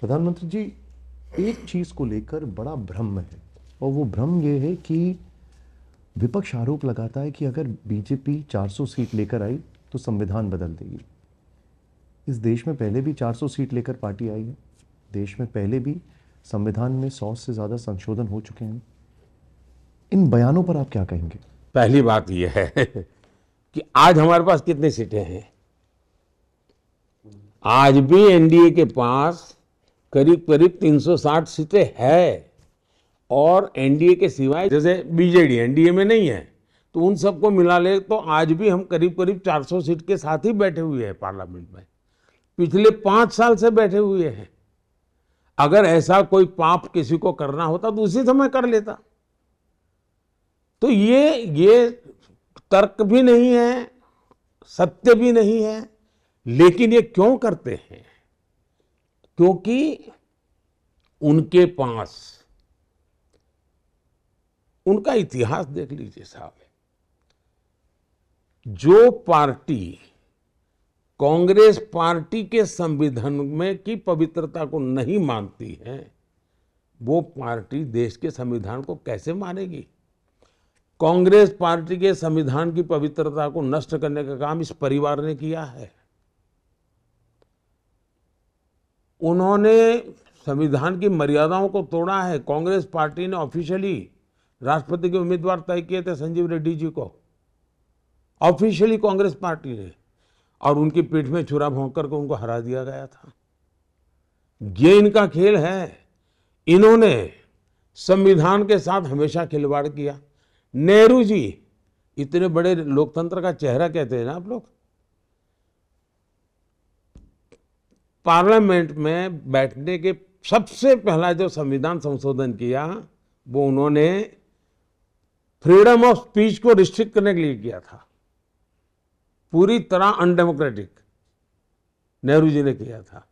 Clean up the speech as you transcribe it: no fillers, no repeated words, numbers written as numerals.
प्रधानमंत्री जी, एक चीज को लेकर बड़ा भ्रम है, और वो भ्रम ये है कि विपक्ष आरोप लगाता है कि अगर बीजेपी 400 सीट लेकर आई तो संविधान बदल देगी। इस देश में पहले भी 400 सीट लेकर पार्टी आई है, देश में पहले भी संविधान में 100 से ज़्यादा संशोधन हो चुके हैं। इन बयानों पर आप क्या कहेंगे? पहली बात यह है कि आज हमारे पास कितनी सीटें हैं? आज भी एनडीए के पास करीब करीब 360 सीटें हैं, और एनडीए के सिवाय जैसे बीजेडी एनडीए में नहीं है, तो उन सबको मिला ले तो आज भी हम करीब करीब 400 सीट के साथ ही बैठे हुए हैं पार्लियामेंट में। पिछले 5 साल से बैठे हुए हैं। अगर ऐसा कोई पाप किसी को करना होता तो उसी समय कर लेता। तो ये तर्क भी नहीं है, सत्य भी नहीं है, लेकिन ये क्यों करते हैं? क्योंकि उनके पास उनका इतिहास देख लीजिए साहब। जो पार्टी कांग्रेस पार्टी के संविधान में की पवित्रता को नहीं मानती है, वो पार्टी देश के संविधान को कैसे मानेगी? कांग्रेस पार्टी के संविधान की पवित्रता को नष्ट करने का काम इस परिवार ने किया है। उन्होंने संविधान की मर्यादाओं को तोड़ा है। कांग्रेस पार्टी ने ऑफिशियली राष्ट्रपति के उम्मीदवार तय किए थे संजीव रेड्डी जी को, ऑफिशियली कांग्रेस पार्टी ने, और उनकी पीठ में छुरा भोंक करके उनको हरा दिया गया था। ये इनका खेल है। इन्होंने संविधान के साथ हमेशा खिलवाड़ किया। नेहरू जी इतने बड़े लोकतंत्र का चेहरा कहते हैं ना आप लोग, पार्लियामेंट में बैठने के सबसे पहला जो संविधान संशोधन किया वो उन्होंने फ्रीडम ऑफ स्पीच को रिस्ट्रिक्ट करने के लिए किया था। पूरी तरह अनडेमोक्रेटिक नेहरू जी ने किया था।